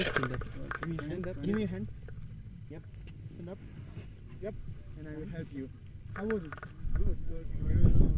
Give me your hand. Yep. Stand up. Yep. And I will help you. How was it? Good. Good.